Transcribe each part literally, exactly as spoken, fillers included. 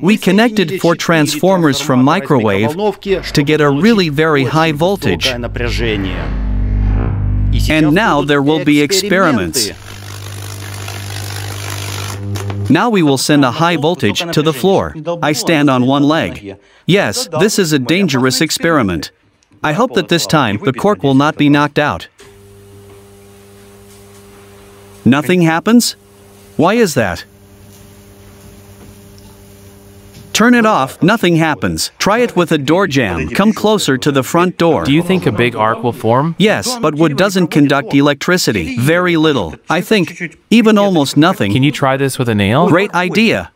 We connected four transformers from microwave to get a really very high voltage. And now there will be experiments. Now we will send a high voltage to the floor. I stand on one leg. Yes, this is a dangerous experiment. I hope that this time the cork will not be knocked out. Nothing happens? Why is that? Turn it off, nothing happens. Try it with a door jamb. Come closer to the front door. Do you think a big arc will form? Yes, but wood doesn't conduct electricity. Very little. I think even almost nothing. Can you try this with a nail? Great idea.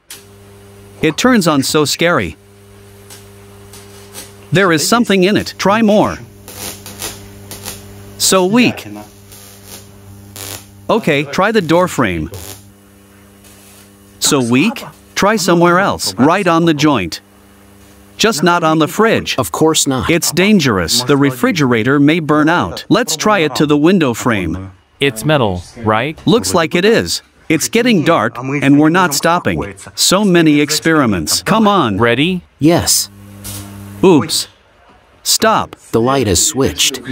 It turns on so scary. There is something in it. Try more. So weak. Okay, try the door frame. So weak? Try somewhere else, right on the joint. Just not on the fridge. Of course not. It's dangerous. The refrigerator may burn out. Let's try it to the window frame. It's metal, right? Looks like it is. It's getting dark, and we're not stopping. So many experiments. Come on. Ready? Yes. Oops. Stop. The light has switched.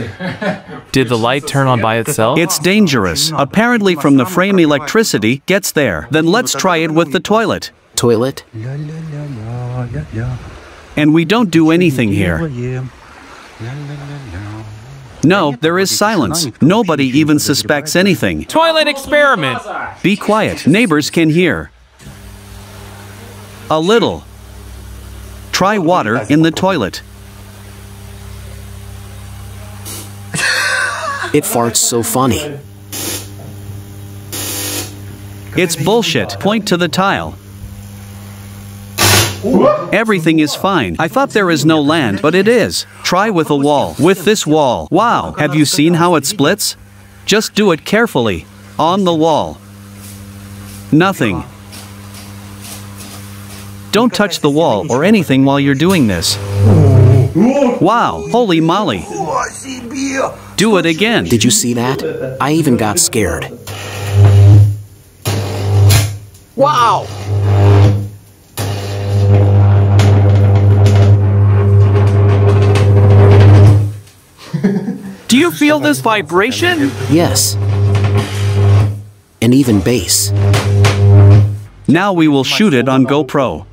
Did the light turn on by itself? It's dangerous. Apparently from the frame electricity gets there. Then let's try it with the toilet. Toilet? And we don't do anything here. No, there is silence. Nobody even suspects anything. Toilet experiment! Be quiet. Neighbors can hear. A little. Try water in the toilet. It farts so funny. It's bullshit. Point to the tile. Everything is fine. I thought there is no land, but it is. Try with a wall. With this wall. Wow. Have you seen how it splits? Just do it carefully. On the wall. Nothing. Don't touch the wall or anything while you're doing this. Wow. Holy moly. Do it again. Did you see that? I even got scared. Wow. Do you feel this vibration? Yes. And even bass. Now we will shoot it on GoPro.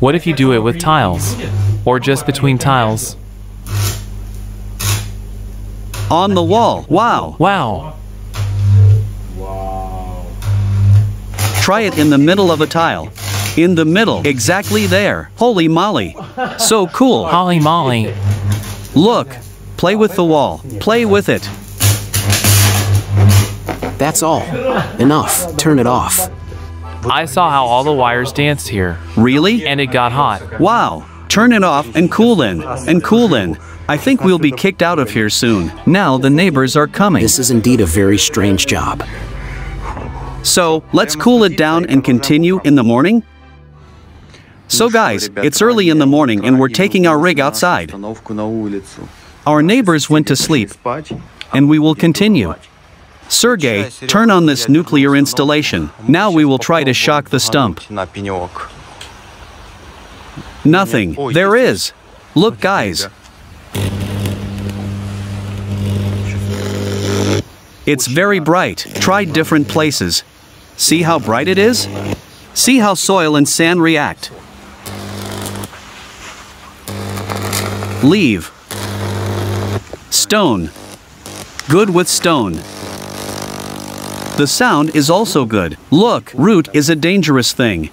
What if you do it with tiles? Or just between tiles? On the wall. Wow. Wow. Wow. Try it in the middle of a tile. In the middle. Exactly there. Holy moly. So cool. Holy moly. Look. Play with the wall. Play with it. That's all. Enough. Turn it off. I saw how all the wires danced here. Really? And it got hot. Wow. Turn it off and cool in, and cool in. I think we'll be kicked out of here soon. Now the neighbors are coming. This is indeed a very strange job. So, let's cool it down and continue in the morning? So guys, it's early in the morning and we're taking our rig outside. Our neighbors went to sleep, and we will continue. Sergey, turn on this nuclear installation. Now we will try to shock the stump. Nothing. There is. Look, guys. It's very bright. Try different places. See how bright it is? See how soil and sand react. Leave. Stone. Good with stone. The sound is also good. Look, root is a dangerous thing.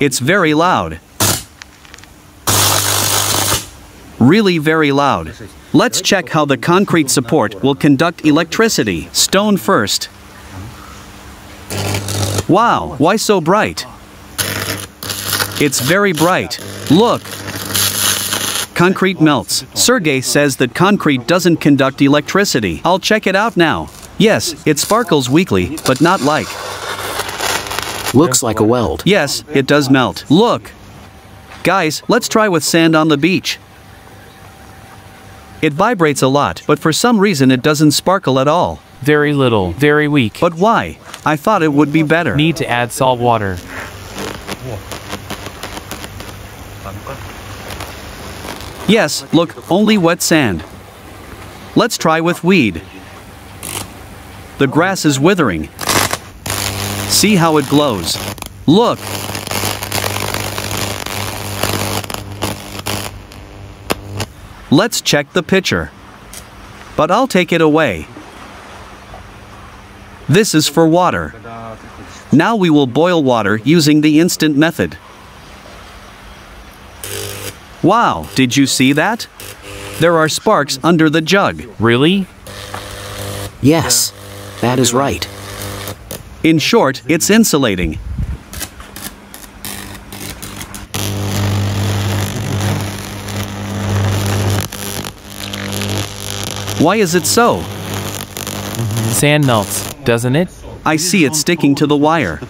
It's very loud. Really very loud. Let's check how the concrete support will conduct electricity. Stone first. Wow, why so bright? It's very bright. Look. concrete melts. Sergey says that concrete doesn't conduct electricity. I'll check it out now. Yes, it sparkles weakly, but not like. Looks like a weld. Yes, it does melt. Look. Guys, let's try with sand on the beach. It vibrates a lot, but for some reason it doesn't sparkle at all. Very little, very weak. But why? I thought it would be better. Need to add salt water. Yes, look, only wet sand. Let's try with weed. The grass is withering. See how it glows. Look. Let's check the pitcher. But I'll take it away. This is for water. Now we will boil water using the instant method. Wow, did you see that? There are sparks under the jug. Really? Yes, that is right. In short, it's insulating. Why is it so? Sand melts, doesn't it? I see it sticking to the wire.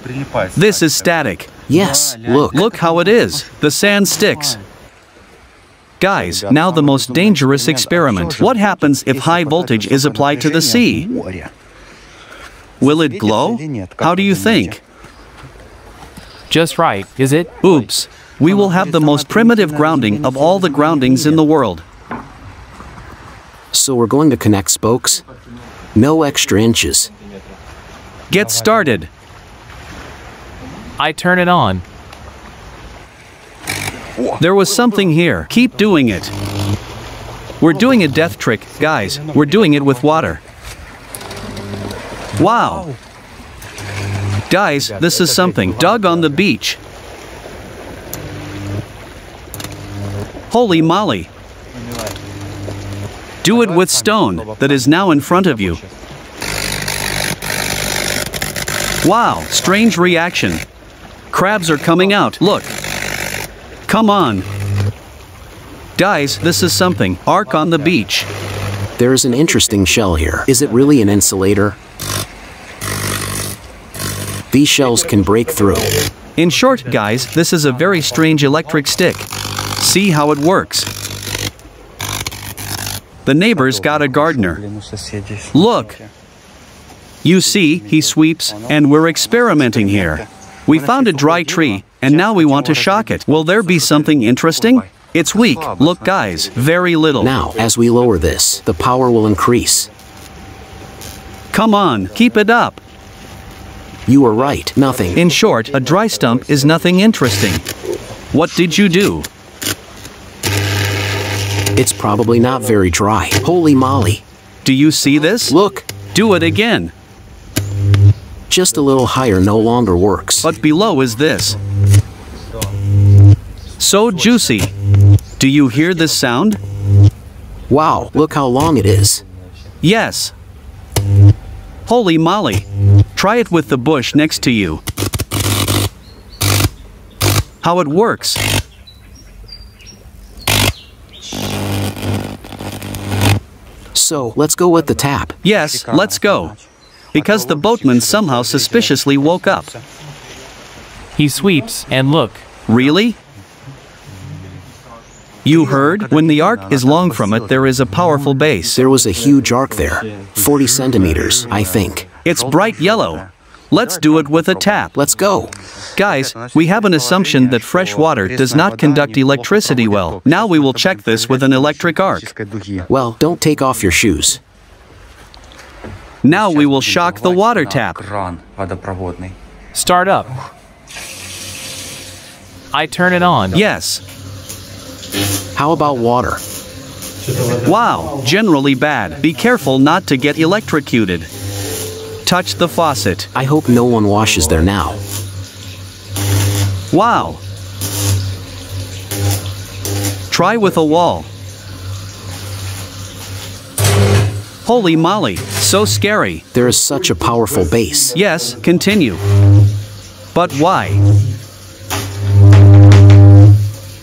This is static. Yes, look. Look how it is. The sand sticks. Guys, now the most dangerous experiment. What happens if high voltage is applied to the sea? Will it glow? How do you think? Just right, is it? Oops. We will have the most primitive grounding of all the groundings in the world. So we're going to connect spokes? No extra inches. Get started. I turn it on. There was something here. Keep doing it. We're doing a death trick, guys. We're doing it with water. Wow. Guys, this is something. Dug on the beach. Holy moly. Do it with stone that is now in front of you. Wow, strange reaction. Crabs are coming out. Look. Come on. Guys, this is something. Arc on the beach. There is an interesting shell here. Is it really an insulator? These shells can break through. In short, guys, this is a very strange electric stick. See how it works. The neighbor's got a gardener. Look. You see, he sweeps, and we're experimenting here. We found a dry tree, and now we want to shock it. Will there be something interesting? It's weak. Look, guys, very little. Now, as we lower this, the power will increase. Come on, keep it up. You are right, nothing. In short, a dry stump is nothing interesting. What did you do? It's probably not very dry. Holy moly. Do you see this? Look. Do it again. Just a little higher no longer works. But below is this. So juicy. Do you hear this sound? Wow, look how long it is. Yes. Holy moly. Try it with the bush next to you. How it works. So, let's go with the tap. Yes, let's go. Because the boatman somehow suspiciously woke up. He sweeps, and look. Really? You heard? When the arc is long from it, there is a powerful base. There was a huge arc there. forty centimeters, I think. It's bright yellow. Let's do it with a tap. Let's go. Guys, we have an assumption that fresh water does not conduct electricity well. Now we will check this with an electric arc. Well, don't take off your shoes. Now we will shock the water tap. Start up. I turn it on. Yes. How about water? Wow, generally bad. Be careful not to get electrocuted. Touch the faucet. I hope no one washes there now. Wow. Try with a wall. Holy moly, so scary. There is such a powerful base. Yes, continue. But why?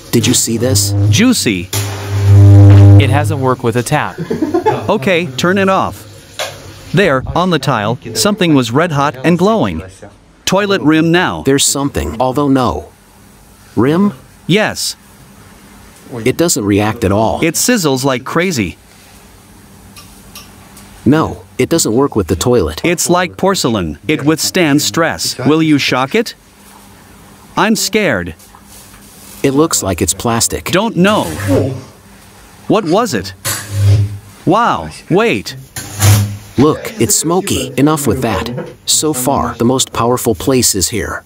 Did you see this? Juicy. It hasn't worked with a tap. Okay, turn it off. There, on the tile, something was red hot and glowing. Toilet rim now. There's something, although no. Rim? Yes. It doesn't react at all. It sizzles like crazy. No, it doesn't work with the toilet. It's like porcelain. It withstands stress. Will you shock it? I'm scared. It looks like it's plastic. Don't know. What was it? Wow, wait. Look, it's smoky. Enough with that. So far, the most powerful place is here.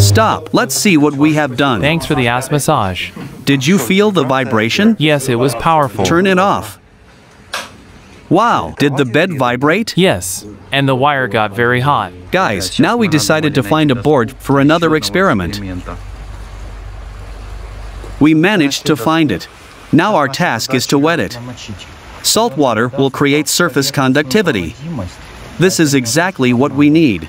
Stop. Let's see what we have done. Thanks for the ass massage. Did you feel the vibration? Yes, it was powerful. Turn it off. Wow. Did the bed vibrate? Yes. And the wire got very hot. Guys, now we decided to find a board for another experiment. We managed to find it. Now our task is to wet it. Salt water will create surface conductivity. This is exactly what we need.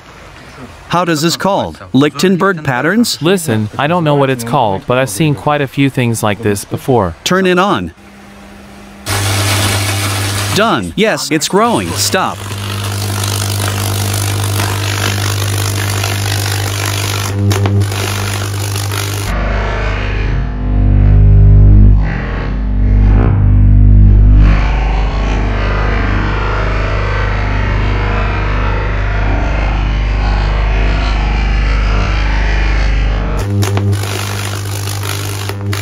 How does this called? Lichtenberg patterns? Listen, I don't know what it's called, but I've seen quite a few things like this before. Turn it on. Done. Yes, it's growing. Stop.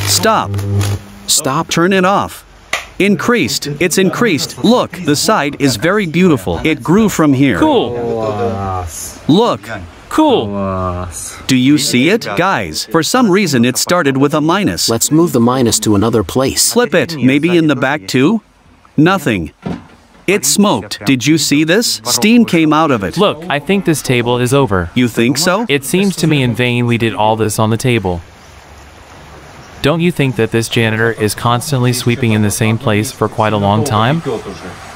Stop. Stop. Turn it off. Increased. It's increased. Look, the side is very beautiful. It grew from here. Cool. Look. Cool. Do you see it? Guys, for some reason it started with a minus. Let's move the minus to another place. Flip it. Maybe in the back too? Nothing. It smoked. Did you see this? Steam came out of it. Look, I think this table is over. You think so? It seems to me in vain we did all this on the table. Don't you think that this janitor is constantly sweeping in the same place for quite a long time?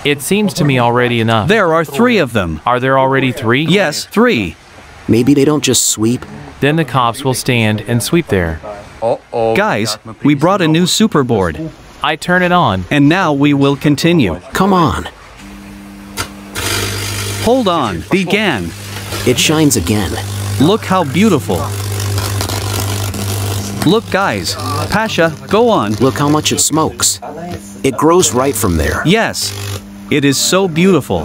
It seems to me already enough. There are three of them. Are there already three? Yes, three. Maybe they don't just sweep. Then the cops will stand and sweep there. Guys, we brought a new superboard. I turn it on. And now we will continue. Come on. Hold on. Begin. It shines again. Look how beautiful. Look guys, Pasha, go on. Look how much it smokes. It grows right from there. Yes, it is so beautiful.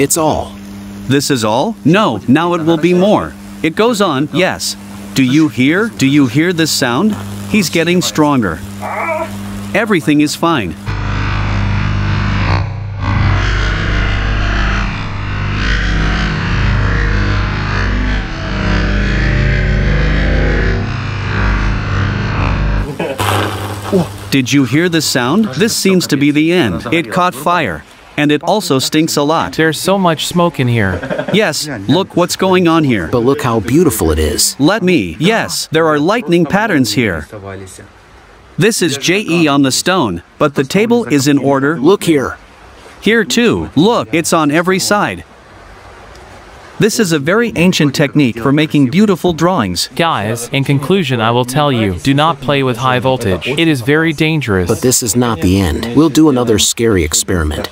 It's all. This is all? No, now it will be more. It goes on, yes. Do you hear? Do you hear this sound? He's getting stronger. Everything is fine. Did you hear this sound? This seems to be the end. It caught fire. And it also stinks a lot. There's so much smoke in here. Yes, look what's going on here. But look how beautiful it is. Let me. Yes, there are lightning patterns here. This is J E on the stone, but the table is in order. Look here. Here too. Look, it's on every side. This is a very ancient technique for making beautiful drawings. Guys, in conclusion I will tell you, do not play with high voltage. It is very dangerous. But this is not the end. We'll do another scary experiment.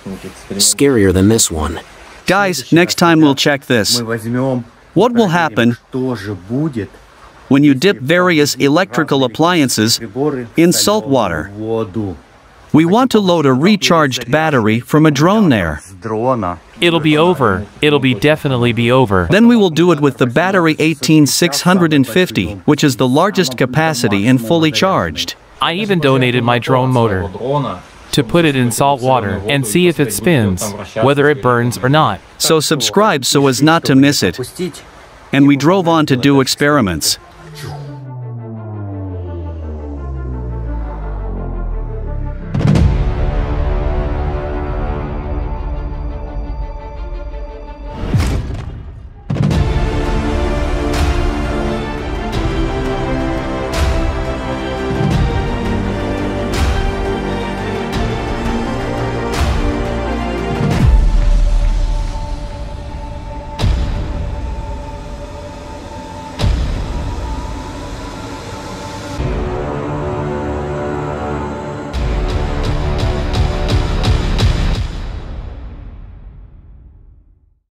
Scarier than this one. Guys, next time we'll check this. What will happen when you dip various electrical appliances in salt water? We want to load a recharged battery from a drone there. It'll be over. It'll be definitely be over. Then we will do it with the battery eighteen six fifty, which is the largest capacity and fully charged. I even donated my drone motor to put it in salt water and see if it spins, whether it burns or not. So subscribe so as not to miss it. And we drove on to do experiments.